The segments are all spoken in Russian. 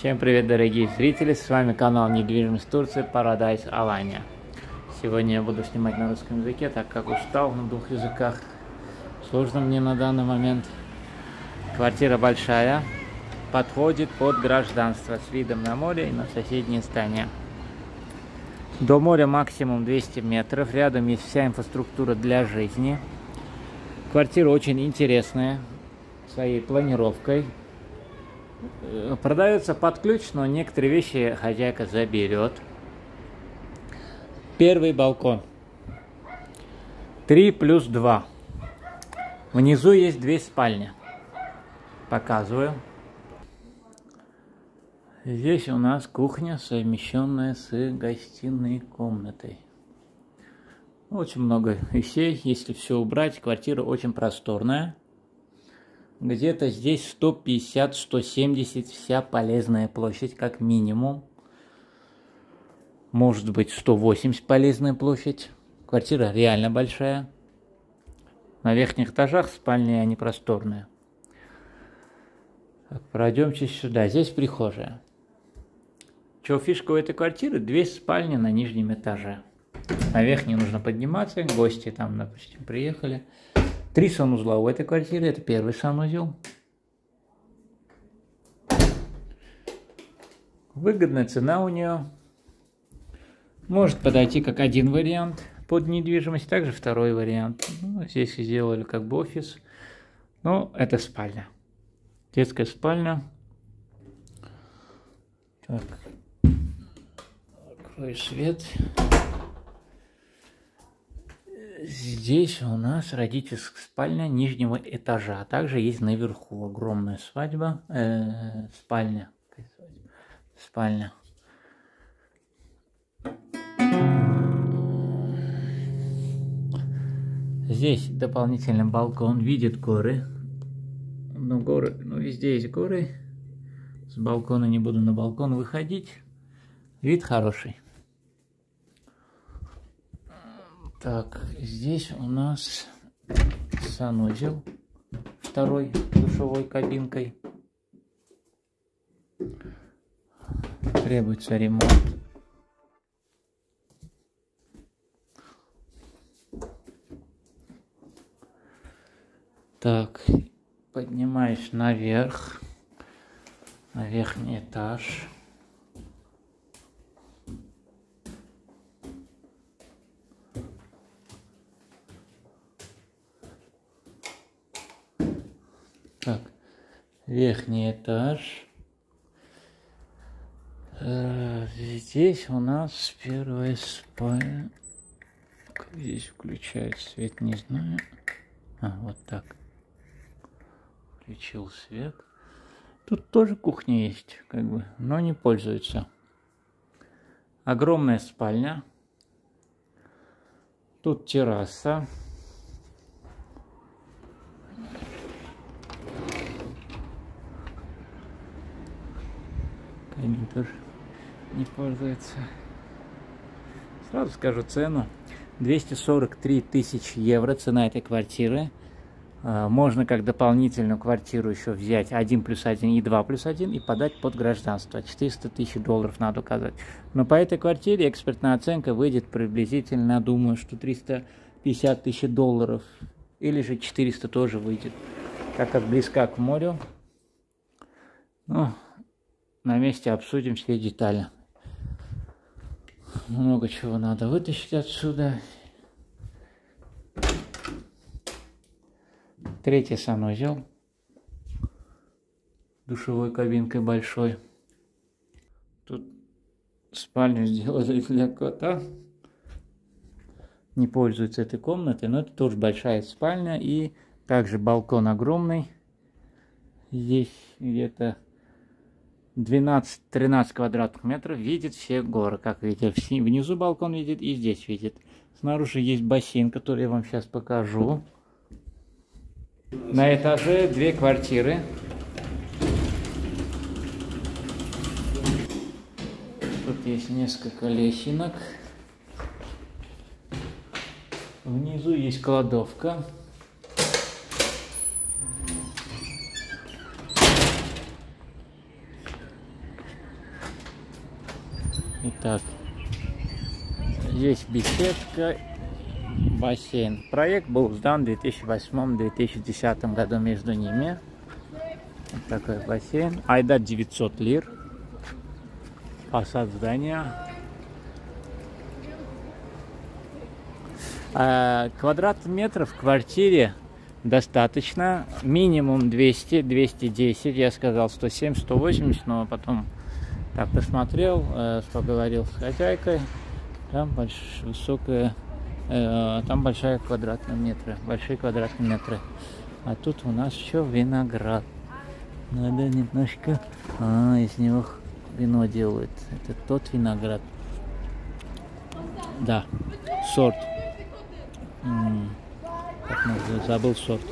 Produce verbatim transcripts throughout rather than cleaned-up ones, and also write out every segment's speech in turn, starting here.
Всем привет, дорогие зрители, с вами канал Недвижимость Турции Парадайс Аланья. Сегодня я буду снимать на русском языке, так как устал на двух языках. Сложно мне на данный момент. Квартира большая, подходит под гражданство с видом на море и на соседние здания. До моря максимум двести метров, рядом есть вся инфраструктура для жизни. Квартира очень интересная, своей планировкой. Продается под ключ, но некоторые вещи хозяйка заберет. Первый балкон. три плюс два. Внизу есть две спальни. Показываю. Здесь у нас кухня, совмещенная с гостиной комнатой. Очень много вещей. Если все убрать, квартира очень просторная. Где-то здесь сто пятьдесят — сто семьдесят вся полезная площадь, как минимум. Может быть, сто восемьдесят полезная площадь. Квартира реально большая. На верхних этажах спальни, они просторные. Так, пройдемте сюда. Здесь прихожая. Чего фишка у этой квартиры? Две спальни на нижнем этаже. На верхний нужно подниматься. Гости там, допустим, приехали. Три санузла у этой квартиры. Это первый санузел. Выгодная цена у нее. Может подойти как один вариант под недвижимость, также второй вариант. Ну, здесь сделали как бы офис. Но это спальня. Детская спальня. Так. Открой свет. Здесь у нас родительская спальня нижнего этажа. Также есть наверху огромная свадьба, э, спальня. Спальня. Здесь дополнительный балкон, видит горы. Ну, горы, ну, везде есть горы. С балкона не буду на балкон выходить. Вид хороший. Так, здесь у нас санузел, второй, душевой кабинкой. Требуется ремонт. Так, поднимаюсь наверх, на верхний этаж. Так, верхний этаж. Здесь у нас первая спальня. Как здесь включают свет, не знаю. А, вот так. Включил свет. Тут тоже кухня есть, как бы, но не пользуется. Огромная спальня. Тут терраса. Камин тоже не пользуется. Сразу скажу цену. двести сорок три тысячи евро цена этой квартиры. Можно как дополнительную квартиру еще взять один плюс один и два плюс один и подать под гражданство. четыреста тысяч долларов надо указать. Но по этой квартире экспертная оценка выйдет приблизительно, думаю, что триста пятьдесят тысяч долларов. Или же четыреста тоже выйдет. Так как близка к морю. Ну, на месте обсудим все детали. Много чего надо вытащить отсюда. Третий санузел. Душевой кабинкой большой. Тут спальню сделали для кота. Не пользуется этой комнатой, но это тоже большая спальня. И также балкон огромный. Здесь где-то двенадцать-тринадцать квадратных метров, видит все горы, как видите, внизу балкон видит и здесь видит. Снаружи есть бассейн, который я вам сейчас покажу. На этаже две квартиры. Тут есть несколько лесенок. Внизу есть кладовка. Итак, здесь беседка, бассейн. Проект был сдан в две тысячи восьмом — две тысячи десятом году между ними. Вот такой бассейн. Айда девятьсот лир. Фасад здания. А квадрат метров в квартире достаточно. Минимум двести — двести десять. Я сказал сто семь — сто восемьдесят, но потом так посмотрел, поговорил с хозяйкой. Там больш... высокая... Там большая квадратные метры, большие квадратные метры. А тут у нас еще виноград. Надо немножко... А, из него вино делают. Это тот виноград. Да, сорт. М-м, как называется? Забыл сорт.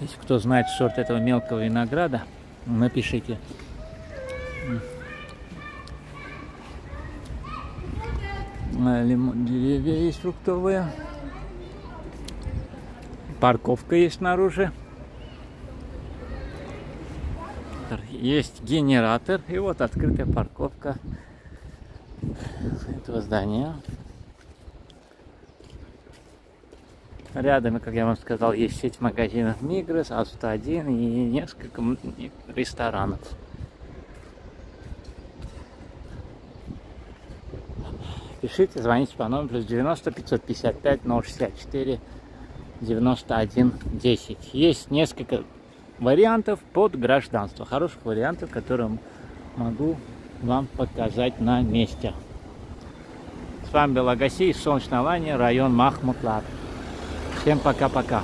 Если кто знает сорт этого мелкого винограда, напишите. Лимон, деревья есть фруктовые. Парковка есть снаружи. Есть генератор. И вот открытая парковка этого здания. Рядом, как я вам сказал, есть сеть магазинов Мигрос, А С Т один и несколько ресторанов. Пишите, звоните по номеру плюс девяносто пятьсот пятьдесят пять ноль шестьдесят четыре девяносто один десять. Есть несколько вариантов под гражданство, хороших вариантов, которые могу вам показать на месте. С вами был Агасси, Солнечная Аланья, район Махмутлар. Всем пока-пока.